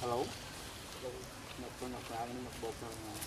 Hello. Nak pun nak kaya ni nak bokong.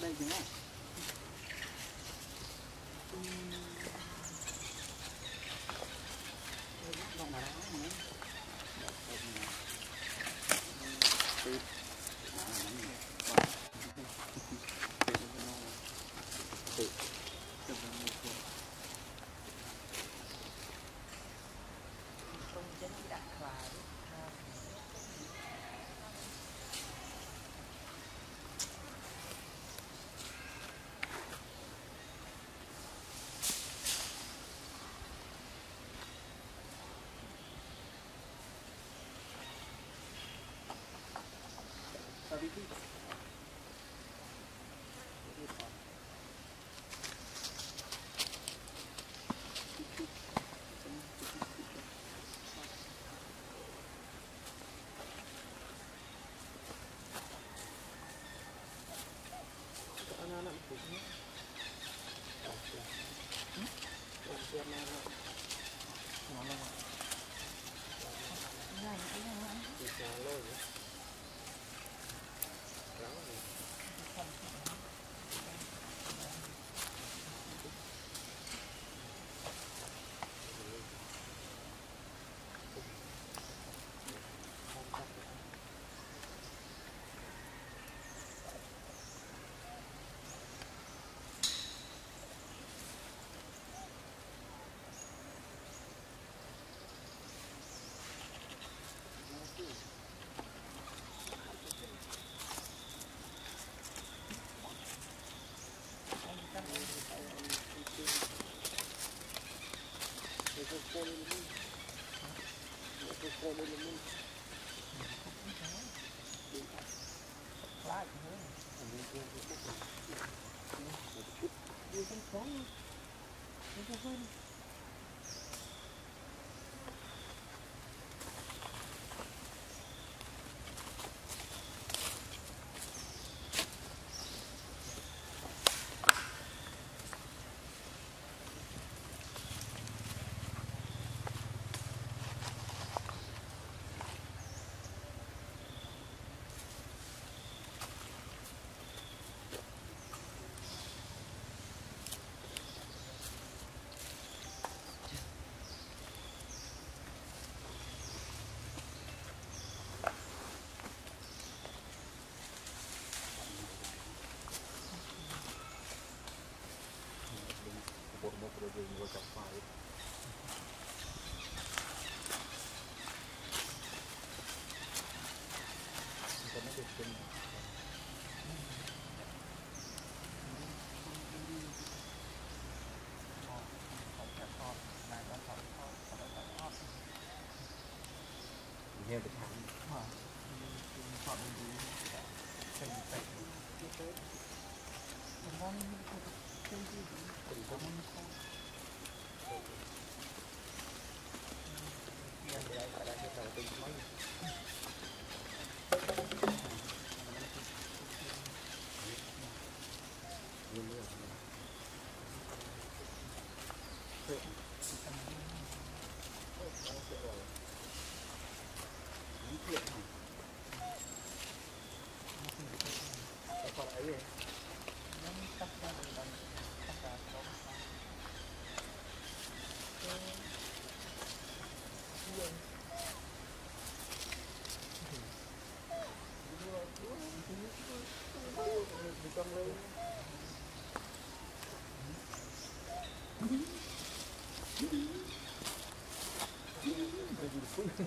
Đây chứ này. Hãy subscribe cho kênh Ghiền Mì Продолжение следует... Hãy subscribe cho kênh Ghiền Mì Gõ để không bỏ lỡ những video hấp dẫn. Tôi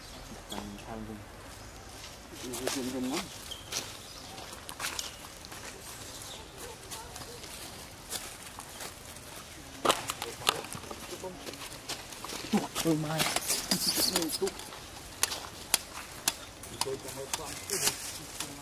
mai tôi